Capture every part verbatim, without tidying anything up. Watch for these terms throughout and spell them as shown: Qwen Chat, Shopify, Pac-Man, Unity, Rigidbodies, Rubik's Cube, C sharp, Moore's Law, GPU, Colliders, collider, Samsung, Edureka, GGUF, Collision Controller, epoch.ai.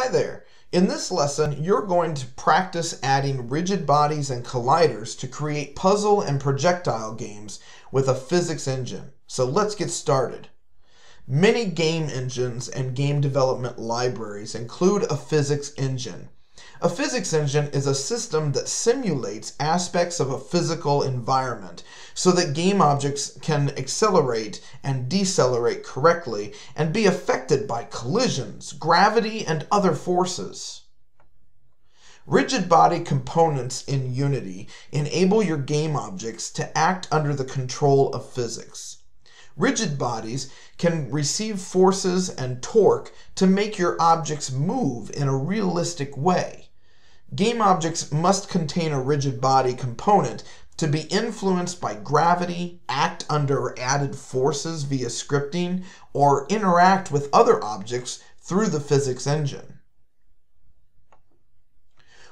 Hi there! In this lesson, you're going to practice adding rigid bodies and colliders to create puzzle and projectile games with a physics engine. So let's get started. Many game engines and game development libraries include a physics engine. A physics engine is a system that simulates aspects of a physical environment so that game objects can accelerate and decelerate correctly and be affected by collisions, gravity, and other forces. Rigid body components in Unity enable your game objects to act under the control of physics. Rigid bodies can receive forces and torque to make your objects move in a realistic way. Game objects must contain a rigid body component to be influenced by gravity, act under added forces via scripting, or interact with other objects through the physics engine.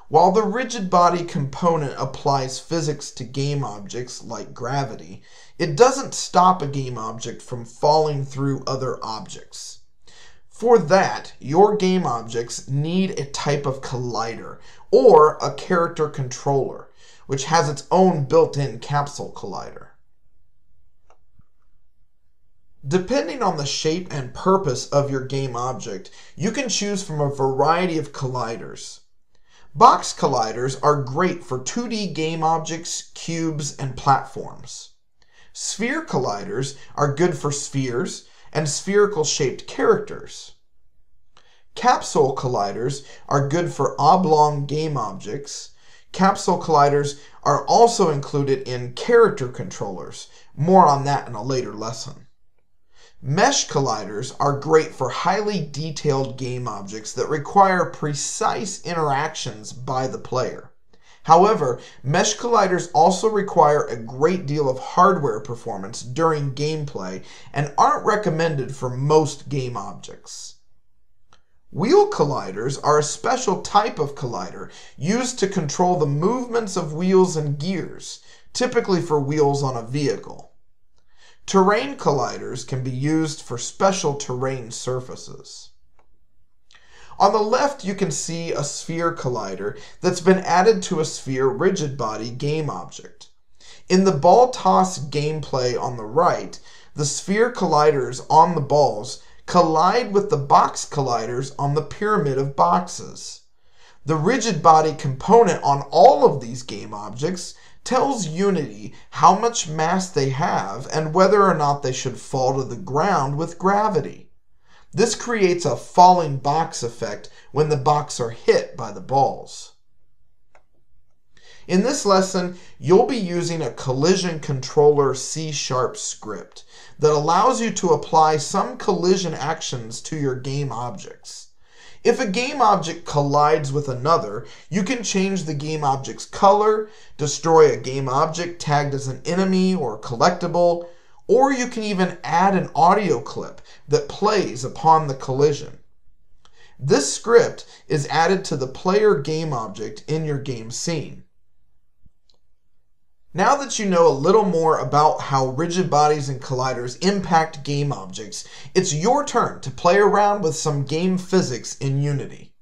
While the rigid body component applies physics to game objects like gravity, it doesn't stop a game object from falling through other objects. For that, your game objects need a type of collider, or a character controller, which has its own built-in capsule collider. Depending on the shape and purpose of your game object, you can choose from a variety of colliders. Box colliders are great for two D game objects, cubes, and platforms. Sphere colliders are good for spheres and spherical-shaped characters. Capsule colliders are good for oblong game objects. Capsule colliders are also included in character controllers. More on that in a later lesson. Mesh colliders are great for highly detailed game objects that require precise interactions by the player. However, mesh colliders also require a great deal of hardware performance during gameplay and aren't recommended for most game objects. Wheel colliders are a special type of collider used to control the movements of wheels and gears, typically for wheels on a vehicle. Terrain colliders can be used for special terrain surfaces. On the left, you can see a sphere collider that's been added to a sphere rigid body game object. In the ball toss gameplay on the right, the sphere colliders on the balls collide with the box colliders on the pyramid of boxes. The rigid body component on all of these game objects tells Unity how much mass they have and whether or not they should fall to the ground with gravity. This creates a falling box effect when the boxes are hit by the balls. In this lesson, you'll be using a Collision Controller C sharp script that allows you to apply some collision actions to your game objects. If a game object collides with another, you can change the game object's color, destroy a game object tagged as an enemy or collectible, or you can even add an audio clip that plays upon the collision. This script is added to the player game object in your game scene. Now that you know a little more about how rigid bodies and colliders impact game objects, it's your turn to play around with some game physics in Unity.